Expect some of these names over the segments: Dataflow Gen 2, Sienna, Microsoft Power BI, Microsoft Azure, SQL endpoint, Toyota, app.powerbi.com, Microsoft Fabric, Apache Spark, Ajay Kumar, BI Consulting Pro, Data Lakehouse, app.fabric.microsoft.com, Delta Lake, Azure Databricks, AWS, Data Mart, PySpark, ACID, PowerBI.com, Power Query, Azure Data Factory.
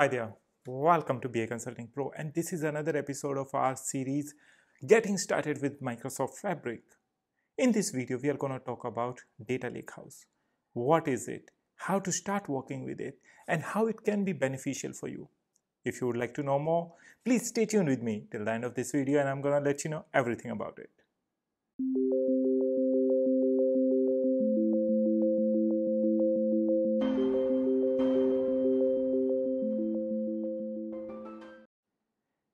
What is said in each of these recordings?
Hi there, welcome to BI Consulting Pro, and this is another episode of our series Getting Started with Microsoft Fabric. In this video, we are going to talk about Data Lakehouse. What is it? How to start working with it, and how it can be beneficial for you. If you would like to know more, please stay tuned with me till the end of this video, and I'm going to let you know everything about it.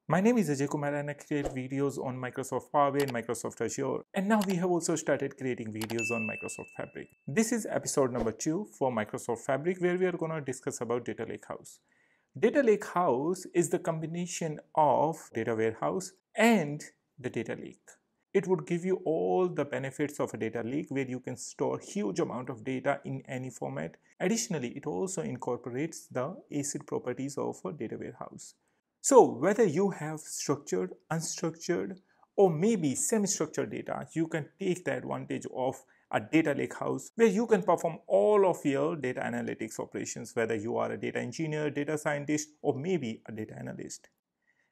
My name is Ajay Kumar and I create videos on Microsoft Power BI and Microsoft Azure, and now we have also started creating videos on Microsoft Fabric. This is episode number 2 for Microsoft Fabric, where we are going to discuss about Data Lakehouse. Data Lakehouse is the combination of data warehouse and the data lake. It would give you all the benefits of a data lake where you can store huge amount of data in any format. Additionally, it also incorporates the ACID properties of a data warehouse. So whether you have structured, unstructured, or maybe semi-structured data, you can take the advantage of a data lakehouse where you can perform all of your data analytics operations, whether you are a data engineer, data scientist, or maybe a data analyst.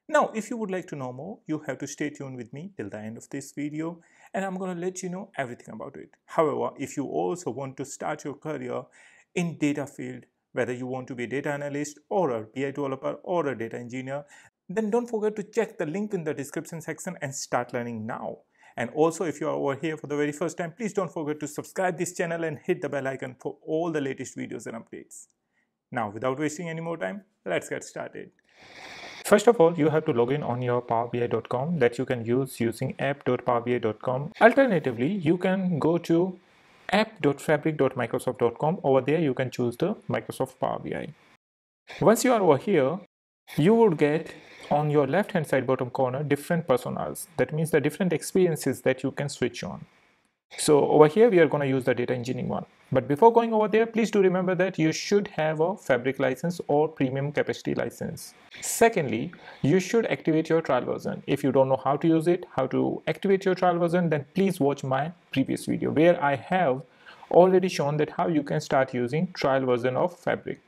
Now, if you would like to know more, you have to stay tuned with me till the end of this video, and I'm going to let you know everything about it. However, if you also want to start your career in data field, whether you want to be a data analyst or a BI developer or a data engineer, then don't forget to check the link in the description section and start learning now. And also, if you are over here for the very first time, please don't forget to subscribe this channel and hit the bell icon for all the latest videos and updates. Now, without wasting any more time, let's get started. First of all, you have to log in on your PowerBI.com that you can use using app.powerbi.com. Alternatively, you can go to app.fabric.microsoft.com. Over there you can choose the Microsoft Power BI. Once you are over here, you would get on your left hand side bottom corner different personas. That means the different experiences that you can switch on. So over here we are going to use the data engineering one. But before going over there, please do remember that you should have a Fabric license or premium capacity license. Secondly, you should activate your trial version. If you don't know how to use it, how to activate your trial version, then please watch my previous video where I have already shown that how you can start using trial version of Fabric.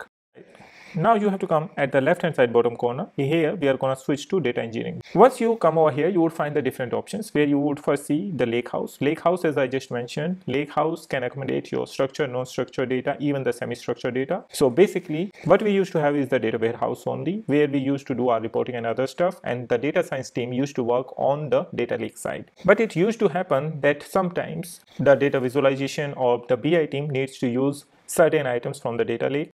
Now you have to come at the left hand side bottom corner. Here we are going to switch to data engineering. Once you come over here, you would find the different options where you would first see the lakehouse. Lakehouse, as I just mentioned, lakehouse can accommodate your structured, non-structured data, even the semi-structured data. So basically what we used to have is the data warehouse only, where we used to do our reporting and other stuff, and the data science team used to work on the data lake side. But it used to happen that sometimes the data visualization or the BI team needs to use certain items from the data lake.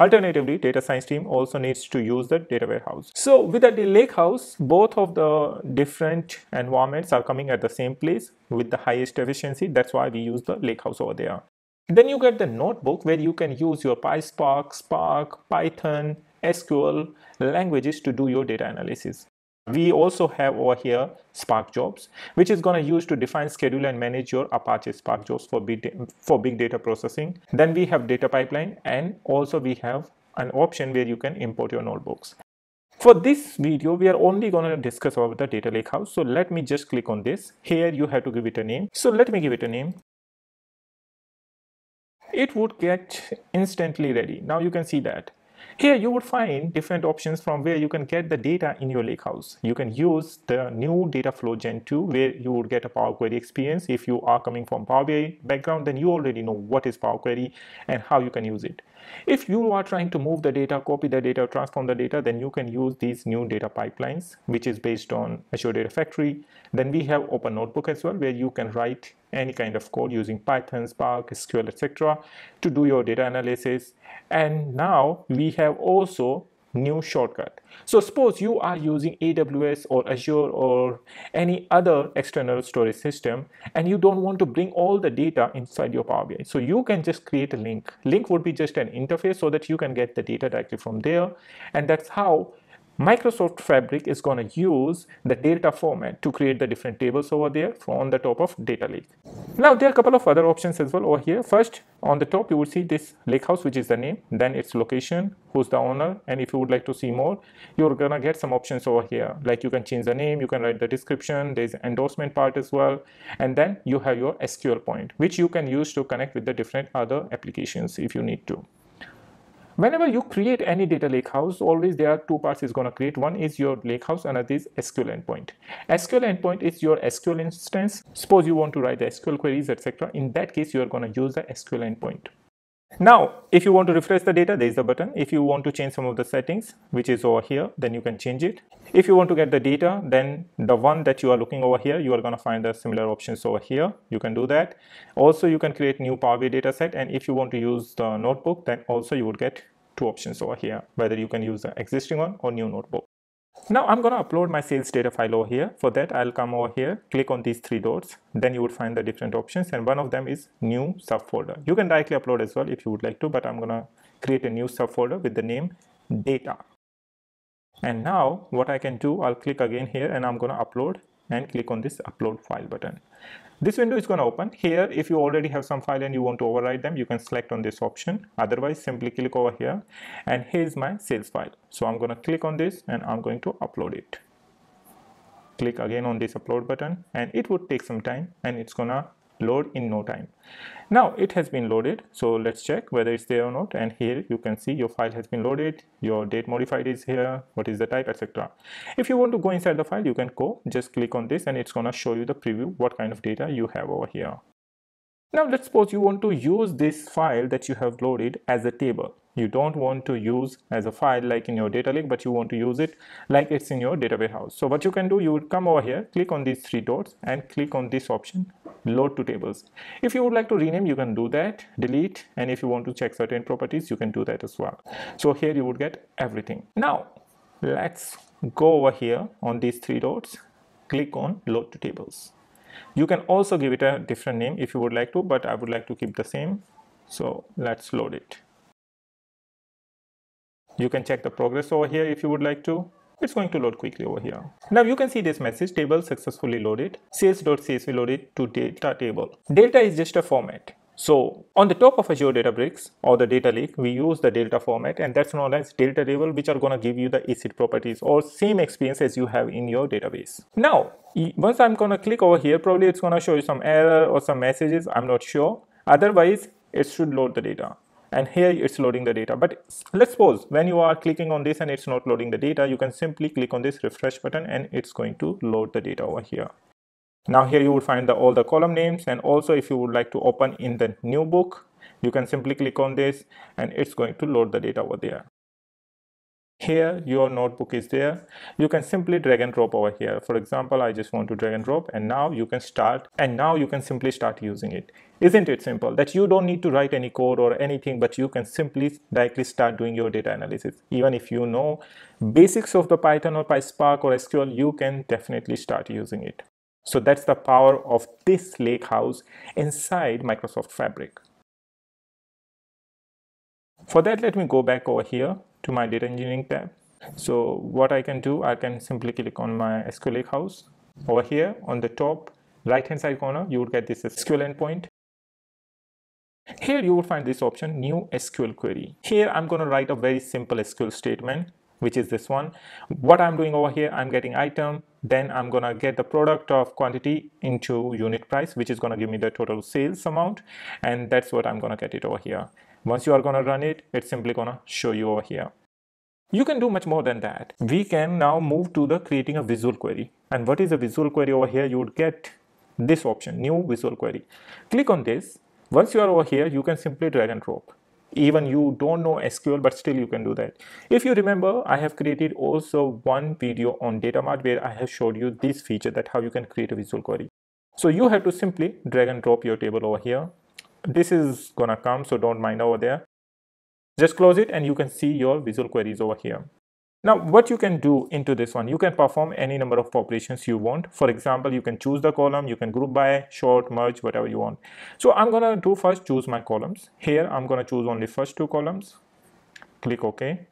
Alternatively, data science team also needs to use the data warehouse. So with the lakehouse, both of the different environments are coming at the same place with the highest efficiency. That's why we use the lakehouse over there. Then you get the notebook where you can use your PySpark, Spark, Python, SQL languages to do your data analysis. We also have over here Spark jobs, which is going to use to define, schedule and manage your Apache Spark jobs for big data processing. Then we have data pipeline, and also we have an option where you can import your notebooks. For this video, we are only going to discuss about the data lakehouse. So let me just click on this. Here you have to give it a name. So let me give it a name. It would get instantly ready. Now you can see that. Here you would find different options from where you can get the data in your lakehouse. You can use the new Dataflow Gen 2 where you would get a Power Query experience. If you are coming from Power BI background, then you already know what is Power Query and how you can use it. If you are trying to move the data, copy the data, transform the data, then you can use these new data pipelines, which is based on Azure Data Factory. Then we have Open Notebook as well, where you can write any kind of code using Python, Spark, SQL, etc. to do your data analysis. And now we have also new shortcut. So suppose you are using AWS or Azure or any other external storage system and you don't want to bring all the data inside your Power BI. So you can just create a link. Link would be just an interface so that you can get the data directly from there, and that's how Microsoft Fabric is going to use the data format to create the different tables over there on the top of data lake. Now there are a couple of other options as well over here. First, on the top you would see this lakehouse, which is the name, then its location, who's the owner, and if you would like to see more, you're gonna get some options over here. Like you can change the name, you can write the description, there's endorsement part as well, and then you have your SQL point, which you can use to connect with the different other applications if you need to. Whenever you create any data lakehouse, always there are two parts it's going to create. One is your lakehouse, another is SQL endpoint. SQL endpoint is your SQL instance. Suppose you want to write the SQL queries, etc. In that case, you are going to use the SQL endpoint. Now, if you want to refresh the data, there is a button. If you want to change some of the settings, which is over here, then you can change it. If you want to get the data, then the one that you are looking over here, you are going to find the similar options over here. You can do that. Also, you can create new Power BI dataset. And if you want to use the notebook, then also you would get two options over here, whether you can use the existing one or new notebook. Now I'm going to upload my sales data file over here. For that, I'll come over here, click on these three dots, then you would find the different options, and one of them is new subfolder. You can directly upload as well if you would like to, but I'm going to create a new subfolder with the name data. And now what I can do, I'll click again here and I'm going to upload and click on this upload file button. This window is going to open. Here, if you already have some file and you want to overwrite them, you can select on this option. Otherwise, simply click over here, and here's my sales file. So I'm going to click on this and I'm going to upload it. Click again on this upload button, and it would take some time, and it's going to load in no time. Now it has been loaded, so let's check whether it's there or not. And here you can see your file has been loaded, your date modified is here, what is the type, etc. If you want to go inside the file, you can go, just click on this and it's going to show you the preview, what kind of data you have over here. Now let's suppose you want to use this file that you have loaded as a table. You don't want to use as a file like in your data lake, but you want to use it like it's in your data warehouse. So what you can do, you would come over here, click on these three dots and click on this option, load to tables. If you would like to rename, you can do that, delete, and if you want to check certain properties, you can do that as well. So here you would get everything. Now let's go over here on these three dots, click on load to tables. You can also give it a different name if you would like to, but I would like to keep the same. So let's load it. You can check the progress over here if you would like to. It's going to load quickly over here. Now you can see this message, table successfully loaded, sales.csv loaded to data table. Delta is just a format. So on the top of Azure Databricks or the data lake, we use the Delta format, and that's known as Delta table, which are going to give you the ACID properties or same experience as you have in your database. Now, once I'm going to click over here, probably it's going to show you some error or some messages. I'm not sure. Otherwise, it should load the data. And here it's loading the data, but let's suppose when you are clicking on this and it's not loading the data, you can simply click on this refresh button and it's going to load the data over here. Now here you would find all the column names, and also if you would like to open in the new book, you can simply click on this and it's going to load the data over there. Here your notebook is there. You can simply drag and drop over here. For example, I just want to drag and drop, and now you can start, and now you can simply start using it. Isn't it simple that you don't need to write any code or anything, but you can simply directly start doing your data analysis. Even if you know basics of the Python or PySpark or SQL, you can definitely start using it. So that's the power of this lakehouse inside Microsoft Fabric. For that, let me go back over here to my data engineering tab. So what I can do, I can simply click on my SQL lakehouse. Over here on the top right hand side corner, you would get this SQL endpoint. Here you would find this option, new SQL query. Here I'm going to write a very simple SQL statement, which is this one. What I'm doing over here, I'm getting item, then I'm going to get the product of quantity into unit price, which is going to give me the total sales amount, and that's what I'm going to get it over here. Once you are going to run it, it's simply going to show you over here. You can do much more than that. We can now move to the creating a visual query. And what is a visual query over here? You would get this option, new visual query. Click on this. Once you are over here, you can simply drag and drop. Even you don't know SQL, but still you can do that. If you remember, I have created also one video on Data Mart where I have showed you this feature, that how you can create a visual query. So you have to simply drag and drop your table over here. This is gonna come, so don't mind over there. Just close it and you can see your visual queries over here. Now what you can do into this one, you can perform any number of operations you want. For example, you can choose the column, you can group by, sort, merge, whatever you want. So I'm gonna do first choose my columns. Here I'm gonna choose only first two columns. Click OK.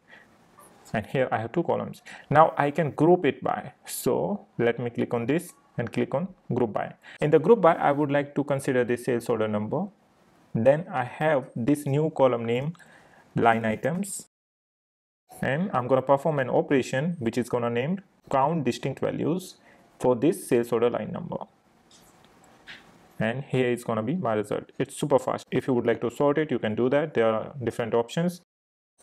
And here I have two columns. Now I can group it by. So let me click on this and click on group by. In the group by, I would like to consider the sales order number. Then I have this new column name, line items, and I'm going to perform an operation which is going to name count distinct values for this sales order line number. And here is going to be my result. It's super fast. If you would like to sort it, you can do that. There are different options.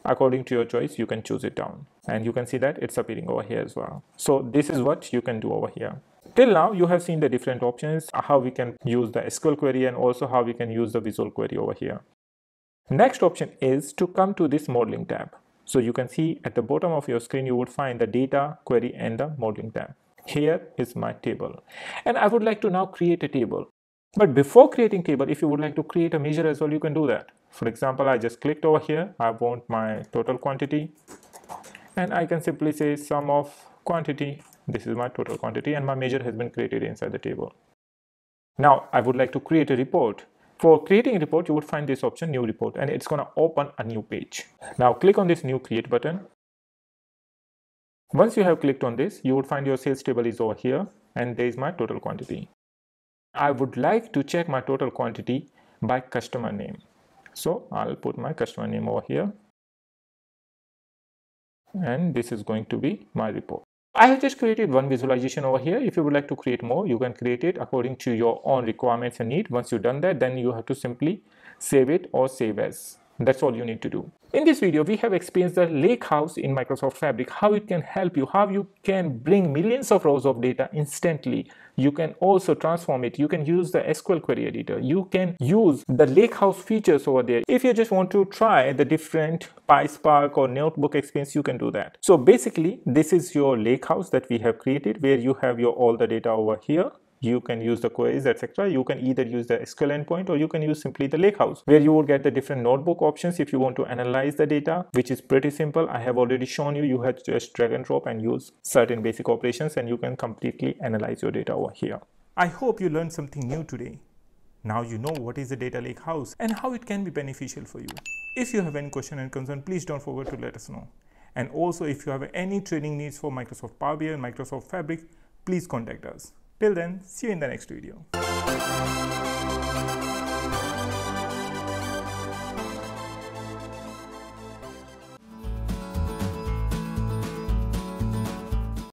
According to your choice, you can choose it down, and you can see that it's appearing over here as well. So this is what you can do over here. Till now, you have seen the different options, how we can use the SQL query and also how we can use the visual query over here. Next option is to come to this modeling tab. So you can see at the bottom of your screen, you would find the data, query, and the modeling tab. Here is my table, and I would like to now create a table. But before creating table, if you would like to create a measure as well, you can do that. For example, I just clicked over here. I want my total quantity, and I can simply say sum of quantity. This is my total quantity, and my measure has been created inside the table. Now I would like to create a report. For creating a report, you would find this option, new report, and it's going to open a new page. Now click on this new create button. Once you have clicked on this, you would find your sales table is over here, and there is my total quantity. I would like to check my total quantity by customer name. So I'll put my customer name over here, and this is going to be my report. I have just created one visualization over here. If you would like to create more, you can create it according to your own requirements and need. Once you've done that, then you have to simply save it or save as. That's all you need to do. In this video, we have experienced the Lakehouse in Microsoft Fabric, how it can help you, how you can bring millions of rows of data instantly. You can also transform it. You can use the SQL query editor. You can use the Lakehouse features over there. If you just want to try the different PySpark or notebook experience, you can do that. So basically, this is your Lakehouse that we have created, where you have your all the data over here. You can use the queries, etc. You can either use the SQL endpoint, or you can use simply the Lakehouse, where you would get the different notebook options if you want to analyze the data, which is pretty simple. I have already shown you. You have just drag and drop and use certain basic operations, and you can completely analyze your data over here. I hope you learned something new today. Now you know what is the Data Lakehouse and how it can be beneficial for you. If you have any question and concern, please don't forget to let us know. And also, if you have any training needs for Microsoft Power BI and Microsoft Fabric, please contact us. Till then, see you in the next video.